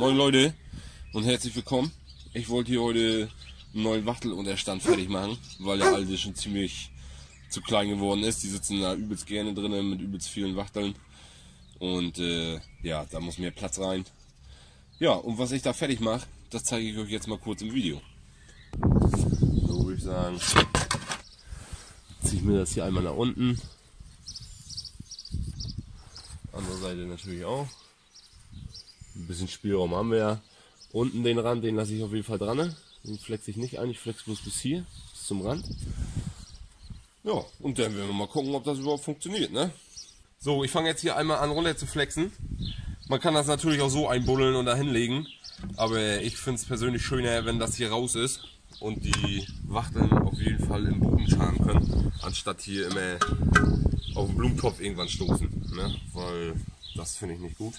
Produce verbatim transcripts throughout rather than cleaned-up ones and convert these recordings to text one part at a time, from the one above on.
Moin Leute und herzlich willkommen. Ich wollte hier heute einen neuen Wachtelunterstand fertig machen, weil der alte schon ziemlich zu klein geworden ist. Die sitzen da übelst gerne drin mit übelst vielen Wachteln und äh, ja, da muss mehr Platz rein. Ja, und was ich da fertig mache, das zeige ich euch jetzt mal kurz im Video. So würde ich sagen, ziehe ich mir das hier einmal nach unten. Andere Seite natürlich auch. Ein bisschen Spielraum haben wir ja. Unten den Rand, den lasse ich auf jeden Fall dran. Den flexe ich nicht an, ich flexe bloß bis hier, bis zum Rand. Ja, und dann werden wir mal gucken, ob das überhaupt funktioniert, ne? So, ich fange jetzt hier einmal an, runter zu flexen. Man kann das natürlich auch so einbuddeln und da hinlegen. Aber ich finde es persönlich schöner, wenn das hier raus ist und die Wachteln auf jeden Fall im Boden scharen können, anstatt hier immer auf den Blumentopf irgendwann stoßen, ne? Weil das finde ich nicht gut.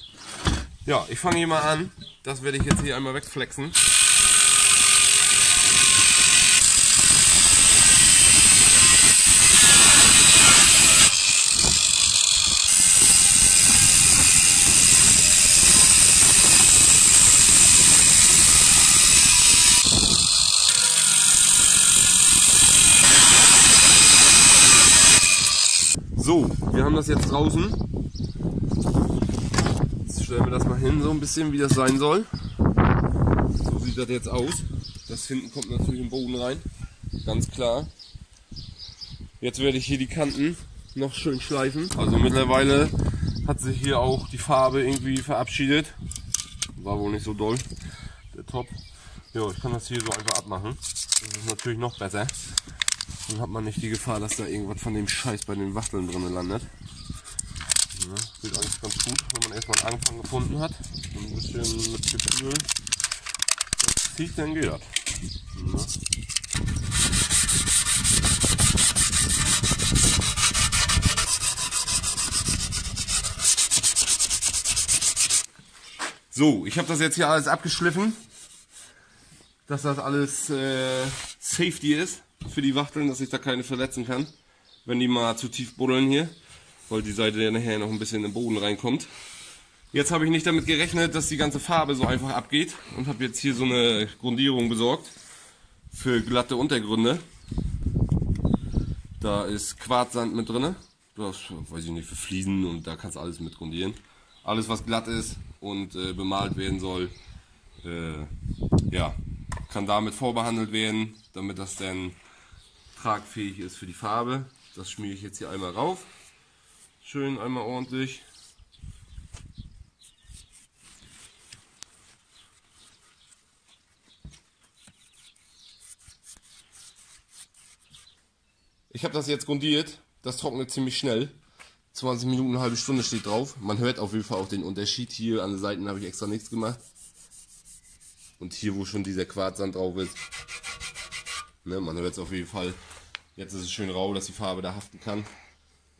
Ja, ich fange hier mal an. Das werde ich jetzt hier einmal wegflexen. So, wir haben das jetzt draußen. Jetzt stellen wir das mal hin, so ein bisschen, wie das sein soll. So sieht das jetzt aus. Das hinten kommt natürlich im Boden rein, ganz klar. Jetzt werde ich hier die Kanten noch schön schleifen. Also mittlerweile hat sich hier auch die Farbe irgendwie verabschiedet. War wohl nicht so doll, der Top. Ja, ich kann das hier so einfach abmachen. Das ist natürlich noch besser. Dann hat man nicht die Gefahr, dass da irgendwas von dem Scheiß bei den Wachteln drin landet. Ja, geht eigentlich ganz gut, wenn man erstmal einen Anfang gefunden hat. Ein bisschen mit Gefühl. Das zieht, dann geht das. Ja. So, ich habe das jetzt hier alles abgeschliffen, dass das alles äh, Safety ist. Für die Wachteln, dass ich da keine verletzen kann, wenn die mal zu tief buddeln hier, weil die Seite ja nachher noch ein bisschen im Boden reinkommt. Jetzt habe ich nicht damit gerechnet, dass die ganze Farbe so einfach abgeht und habe jetzt hier so eine Grundierung besorgt für glatte Untergründe. Da ist Quarzsand mit drin, das weiß ich nicht, für Fliesen, und da kannst du alles mit grundieren. Alles was glatt ist und äh, bemalt werden soll, äh, ja, kann damit vorbehandelt werden, damit das dann tragfähig ist für die Farbe. Das schmiere ich jetzt hier einmal rauf. Schön einmal ordentlich. Ich habe das jetzt grundiert. Das trocknet ziemlich schnell. zwanzig Minuten, eine halbe Stunde steht drauf. Man hört auf jeden Fall auch den Unterschied. Hier an den Seiten habe ich extra nichts gemacht. Und hier, wo schon dieser Quarzsand drauf ist, ne, man hört es auf jeden Fall. Jetzt ist es schön rau, dass die Farbe da haften kann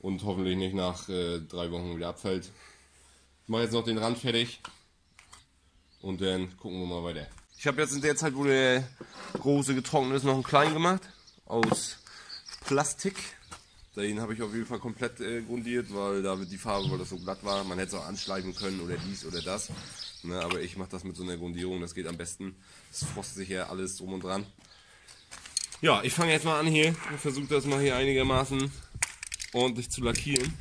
und hoffentlich nicht nach äh, drei Wochen wieder abfällt. Ich mache jetzt noch den Rand fertig und dann gucken wir mal weiter. Ich habe jetzt in der Zeit, wo der große getrocknet ist, noch einen kleinen gemacht aus Plastik. Den habe ich auf jeden Fall komplett äh, grundiert, weil da die Farbe, weil das so glatt war, man hätte es auch anschleifen können oder dies oder das. Ne, aber ich mache das mit so einer Grundierung, das geht am besten. Es frostet sich ja alles drum und dran. Ja, ich fange jetzt mal an hier und versuche das mal hier einigermaßen ordentlich zu lackieren.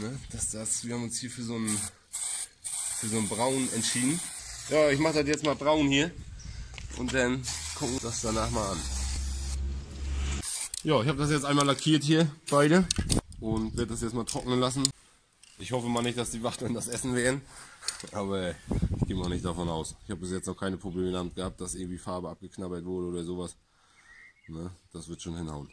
Ne, dass das, wir haben uns hier für so einen, für so einen Braun entschieden. Ja, ich mache das jetzt mal braun hier und dann gucken wir das danach mal an. Ja, ich habe das jetzt einmal lackiert hier, beide, und werde das jetzt mal trocknen lassen. Ich hoffe mal nicht, dass die Wachteln das essen werden, aber ich gehe mal nicht davon aus. Ich habe bis jetzt noch keine Probleme damit gehabt, dass irgendwie Farbe abgeknabbert wurde oder sowas. Ne, das wird schon hinhauen.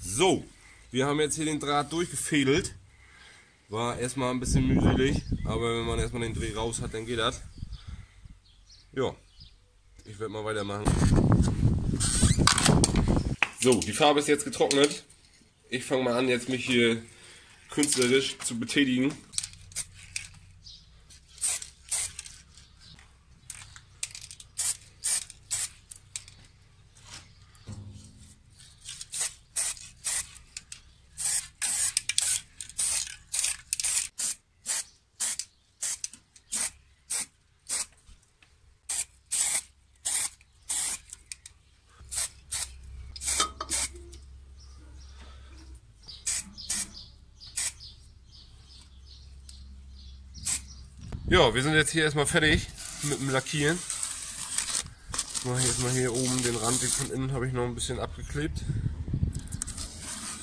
So, wir haben jetzt hier den Draht durchgefädelt. War erstmal ein bisschen mühselig, aber wenn man erstmal den Dreh raus hat, dann geht das. Ja, ich werde mal weitermachen. So, die Farbe ist jetzt getrocknet. Ich fange mal an, jetzt mich hier künstlerisch zu betätigen. Ja, wir sind jetzt hier erstmal fertig mit dem Lackieren. Ich mache jetzt mal hier oben den Rand, den von innen habe ich noch ein bisschen abgeklebt,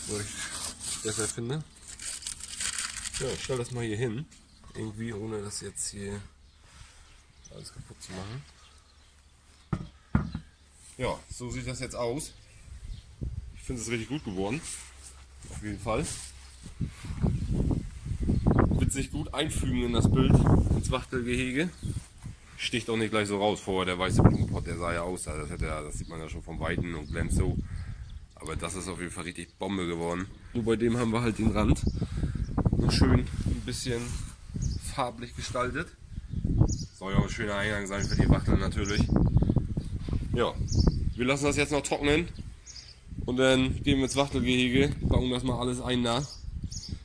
weil ich es besser finde. Ja, ich stelle das mal hier hin, irgendwie, ohne das jetzt hier alles kaputt zu machen. Ja, so sieht das jetzt aus. Ich finde es richtig gut geworden, auf jeden Fall. Wird sich gut einfügen in das Bild, ins Wachtelgehege. Sticht auch nicht gleich so raus. Vorher der weiße Blumenpott, der sah ja aus, das, hat ja, das sieht man ja schon vom Weiten und glänzt so. Aber das ist auf jeden Fall richtig Bombe geworden. Nur bei dem haben wir halt den Rand noch schön ein bisschen farblich gestaltet. Soll ja auch ein schöner Eingang sein für die Wachteln natürlich. Ja, wir lassen das jetzt noch trocknen und dann gehen wir ins Wachtelgehege, bauen das mal alles ein nach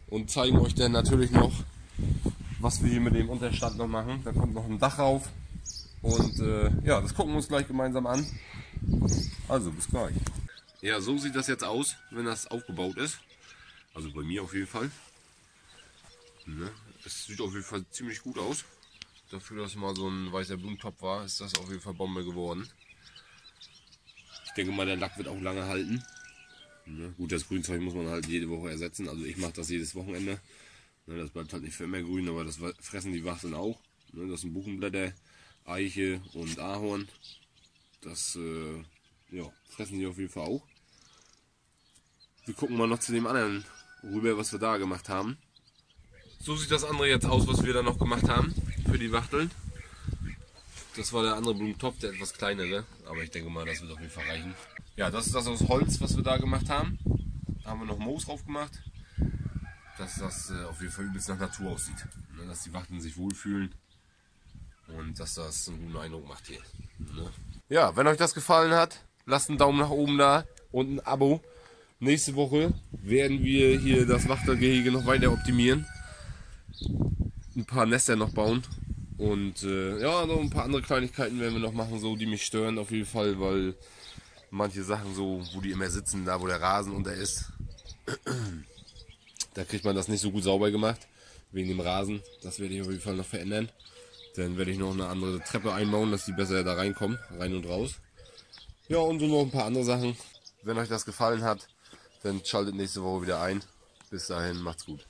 und zeigen euch dann natürlich noch, was wir hier mit dem Unterstand noch machen. Da kommt noch ein Dach rauf und äh, ja, das gucken wir uns gleich gemeinsam an. Also bis gleich. Ja, so sieht das jetzt aus, wenn das aufgebaut ist. Also bei mir auf jeden Fall. Ne? Es sieht auf jeden Fall ziemlich gut aus. Dafür, dass mal so ein weißer Blumentopf war, ist das auf jeden Fall Bombe geworden. Ich denke mal, der Lack wird auch lange halten. Ne? Gut, das Grünzeug muss man halt jede Woche ersetzen. Also ich mache das jedes Wochenende. Ne, das bleibt halt nicht für immer grün, aber das fressen die Wachteln auch. Ne, das sind Buchenblätter, Eiche und Ahorn. Das äh, ja, fressen die auf jeden Fall auch. Wir gucken mal noch zu dem anderen rüber, was wir da gemacht haben. So sieht das andere jetzt aus, was wir da noch gemacht haben für die Wachteln. Das war der andere Blumentopf, der etwas kleinere, aber ich denke mal, das wird auf jeden Fall reichen. Ja, das ist das aus Holz, was wir da gemacht haben. Da haben wir noch Moos drauf gemacht, dass das auf jeden Fall übelst nach Natur aussieht. Dass die Wachteln sich wohlfühlen und dass das einen guten Eindruck macht hier. Ja, wenn euch das gefallen hat, lasst einen Daumen nach oben da und ein Abo. Nächste Woche werden wir hier das Wachtelgehege noch weiter optimieren. Ein paar Nester noch bauen. Und äh, ja, noch ein paar andere Kleinigkeiten werden wir noch machen, so, die mich stören auf jeden Fall, weil manche Sachen so, wo die immer sitzen, da wo der Rasen unter ist, da kriegt man das nicht so gut sauber gemacht, wegen dem Rasen. Das werde ich auf jeden Fall noch verändern. Dann werde ich noch eine andere Treppe einbauen, dass die besser da reinkommen, rein und raus. Ja, und so noch ein paar andere Sachen. Wenn euch das gefallen hat, dann schaltet nächste Woche wieder ein. Bis dahin, macht's gut.